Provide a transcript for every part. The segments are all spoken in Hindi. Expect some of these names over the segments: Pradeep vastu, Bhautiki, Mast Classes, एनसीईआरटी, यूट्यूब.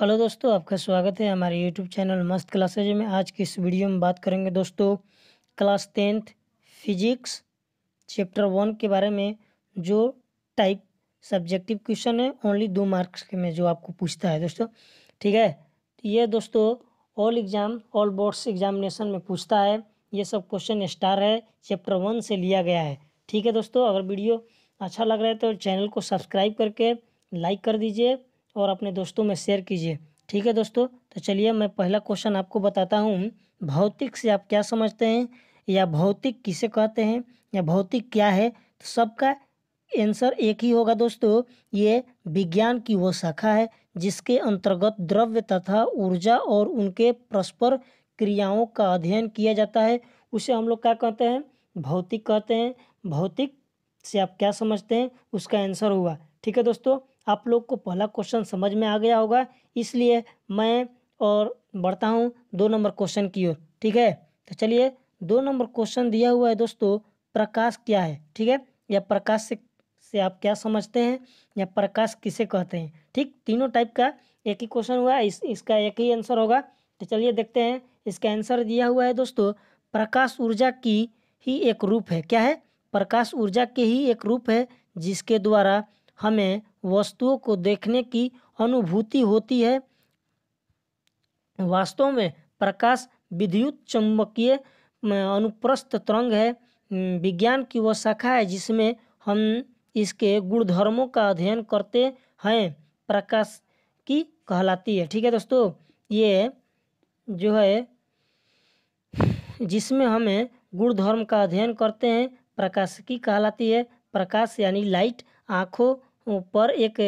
हेलो दोस्तों, आपका स्वागत है हमारे यूट्यूब चैनल मस्त क्लासेज में। आज की इस वीडियो में बात करेंगे दोस्तों क्लास 10th फिजिक्स चैप्टर 1 के बारे में, जो टाइप सब्जेक्टिव क्वेश्चन है, ओनली 2 मार्क्स के में जो आपको पूछता है दोस्तों। ठीक है, ये दोस्तों ऑल बोर्ड्स एग्जामिनेशन में पूछता है। ये सब क्वेश्चन स्टार है, चैप्टर 1 से लिया गया है। ठीक है दोस्तों, अगर वीडियो अच्छा लग रहा है तो चैनल को सब्सक्राइब करके लाइक कर दीजिए और अपने दोस्तों में शेयर कीजिए। ठीक है दोस्तों, तो चलिए मैं पहला क्वेश्चन आपको बताता हूँ। भौतिक से आप क्या समझते हैं, या भौतिक किसे कहते हैं, या भौतिक क्या है, तो सबका आंसर एक ही होगा दोस्तों। ये विज्ञान की वो शाखा है जिसके अंतर्गत द्रव्य तथा ऊर्जा और उनके परस्पर क्रियाओं का अध्ययन किया जाता है। उसे हम लोग क्या कहते हैं, भौतिक कहते हैं। भौतिक से आप क्या समझते हैं, उसका आंसर हुआ। ठीक है दोस्तों, आप लोग को पहला क्वेश्चन समझ में आ गया होगा, इसलिए मैं और बढ़ता हूँ 2 नंबर क्वेश्चन की ओर। ठीक है, तो चलिए 2 नंबर क्वेश्चन दिया हुआ है दोस्तों, प्रकाश क्या है। ठीक है, या प्रकाश से आप क्या समझते हैं, या प्रकाश किसे कहते हैं। ठीक, तीनों टाइप का एक ही क्वेश्चन हुआ, इसका एक ही आंसर होगा। तो चलिए देखते हैं, इसका आंसर दिया हुआ है दोस्तों, प्रकाश ऊर्जा की ही एक रूप है। क्या है, प्रकाश ऊर्जा के ही एक रूप है जिसके द्वारा हमें वस्तुओं को देखने की अनुभूति होती है। वास्तव में प्रकाश विद्युत चुंबकीय अनुप्रस्थ तरंग है। विज्ञान की वह शाखा है जिसमें हम इसके गुणधर्मों का अध्ययन करते हैं, प्रकाश की कहलाती है। ठीक है दोस्तों, ये जो है जिसमें हमें गुणधर्म का अध्ययन करते हैं, प्रकाश की कहलाती है। प्रकाश यानी लाइट आँखों पर एक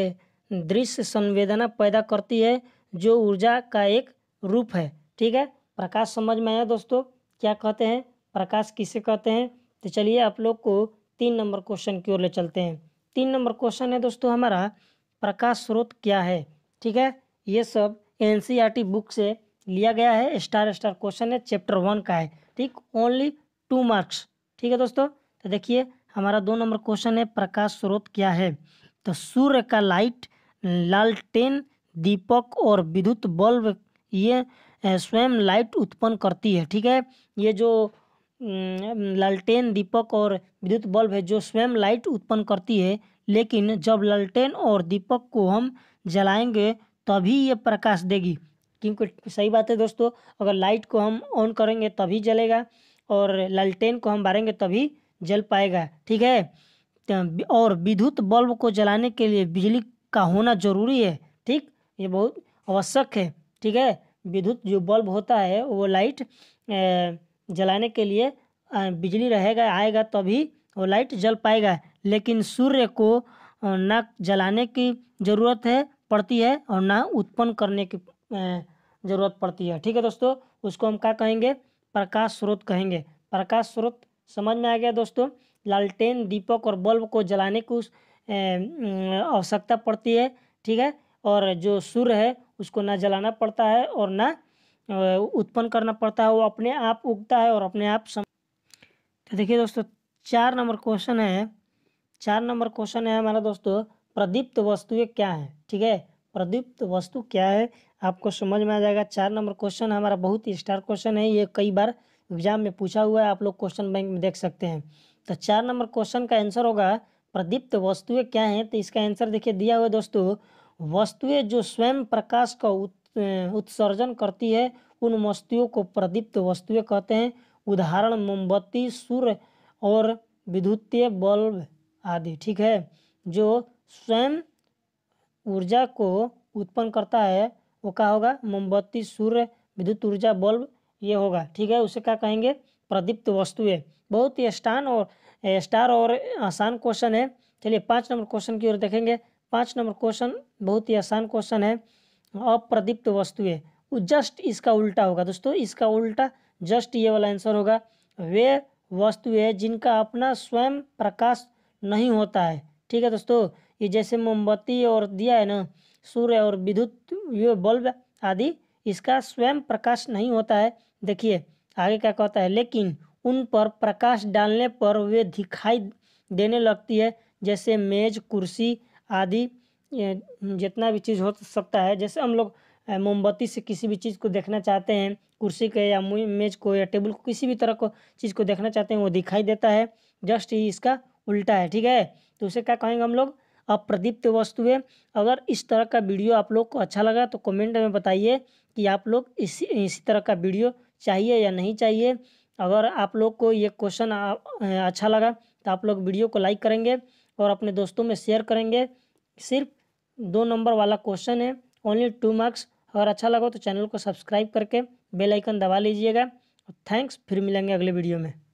दृश्य संवेदना पैदा करती है, जो ऊर्जा का एक रूप है। ठीक है, प्रकाश समझ में आया दोस्तों, क्या कहते हैं, प्रकाश किसे कहते हैं। तो चलिए आप लोग को 3 नंबर क्वेश्चन की ओर ले चलते हैं। 3 नंबर क्वेश्चन है दोस्तों हमारा, प्रकाश स्रोत क्या है। ठीक है, ये सब एनसीईआरटी बुक से लिया गया है, स्टार स्टार क्वेश्चन है, चैप्टर 1 का है। ठीक, ओनली 2 मार्क्स। ठीक है दोस्तों, तो देखिए हमारा 2 नंबर क्वेश्चन है, प्रकाश स्रोत क्या है। तो सूर्य का लाइट, लालटेन, दीपक और विद्युत बल्ब ये स्वयं लाइट उत्पन्न करती है। ठीक है, ये जो लालटेन, दीपक और विद्युत बल्ब है जो स्वयं लाइट उत्पन्न करती है, लेकिन जब लालटेन और दीपक को हम जलाएंगे तभी ये प्रकाश देगी। क्योंकि सही बात है दोस्तों, अगर लाइट को हम ऑन करेंगे तभी जलेगा, और लालटेन को हम बारेंगे तभी जल पाएगा। ठीक है, और विद्युत बल्ब को जलाने के लिए बिजली का होना जरूरी है। ठीक, ये बहुत आवश्यक है। ठीक है, विद्युत जो बल्ब होता है वो लाइट जलाने के लिए बिजली रहेगा आएगा तभी वो लाइट जल पाएगा, लेकिन सूर्य को ना जलाने की ज़रूरत है पड़ती है और ना उत्पन्न करने की ज़रूरत पड़ती है। ठीक है दोस्तों, उसको हम क्या कहेंगे, प्रकाश स्रोत कहेंगे। प्रकाश स्रोत समझ में आ गया दोस्तों। लालटेन, दीपक और बल्ब को जलाने की आवश्यकता पड़ती है। ठीक है, और जो सूर्य है उसको ना जलाना पड़ता है और ना उत्पन्न करना पड़ता है, वो अपने आप उगता है और अपने आप तो देखिए दोस्तों, 4 नंबर क्वेश्चन है। 4 नंबर क्वेश्चन है हमारा दोस्तों, प्रदीप्त वस्तुएं क्या है। ठीक है, प्रदीप्त वस्तु क्या है आपको समझ में आ जाएगा। 4 नंबर क्वेश्चन हमारा बहुत ही स्टार क्वेश्चन है, ये कई बार एग्जाम में पूछा हुआ है, आप लोग क्वेश्चन बैंक में देख सकते हैं। तो 4 नंबर क्वेश्चन का आंसर होगा, प्रदीप्त वस्तुएं क्या हैं। तो इसका आंसर देखिए दिया हुआ दोस्तों, वस्तुएं जो स्वयं प्रकाश का उत्सर्जन करती है उन वस्तुओं को प्रदीप्त वस्तुएं कहते हैं। उदाहरण मोमबत्ती, सूर्य और विद्युतीय बल्ब आदि। ठीक है, जो स्वयं ऊर्जा को उत्पन्न करता है वो क्या होगा, मोमबत्ती, सूर्य, विद्युत ऊर्जा, बल्ब, ये होगा। ठीक है, उसे क्या कहेंगे, प्रदीप्त वस्तुएं। बहुत ही स्टार और आसान क्वेश्चन है। चलिए 5 नंबर क्वेश्चन की ओर देखेंगे। 5 नंबर क्वेश्चन बहुत ही आसान क्वेश्चन है, अप्रदीप्त वस्तुएं। जस्ट इसका उल्टा होगा दोस्तों, इसका उल्टा जस्ट ये वाला आंसर होगा, वे वस्तुएं जिनका अपना स्वयं प्रकाश नहीं होता है। ठीक है दोस्तों, ये जैसे मोमबत्ती और दिया है ना, सूर्य और विद्युत ये बल्ब आदि, इसका स्वयं प्रकाश नहीं होता है। देखिए आगे क्या कहता है, लेकिन उन पर प्रकाश डालने पर वे दिखाई देने लगती है, जैसे मेज, कुर्सी आदि, जितना भी चीज़ हो सकता है। जैसे हम लोग मोमबत्ती से किसी भी चीज़ को देखना चाहते हैं, कुर्सी के या मेज को या टेबल को, किसी भी तरह को चीज़ को देखना चाहते हैं वो दिखाई देता है, जस्ट ही इसका उल्टा है। ठीक है, तो उसे क्या कहेंगे हम लोग, अप्रदीप्त वस्तुएं। अगर इस तरह का वीडियो आप लोग को अच्छा लगा तो कमेंट में बताइए कि आप लोग इसी तरह का वीडियो चाहिए या नहीं चाहिए। अगर आप लोग को ये क्वेश्चन अच्छा लगा तो आप लोग वीडियो को लाइक करेंगे और अपने दोस्तों में शेयर करेंगे। सिर्फ 2 नंबर वाला क्वेश्चन है, ओनली 2 मार्क्स। अगर अच्छा लगा तो चैनल को सब्सक्राइब करके बेल आइकन दबा लीजिएगा। थैंक्स, फिर मिलेंगे अगले वीडियो में।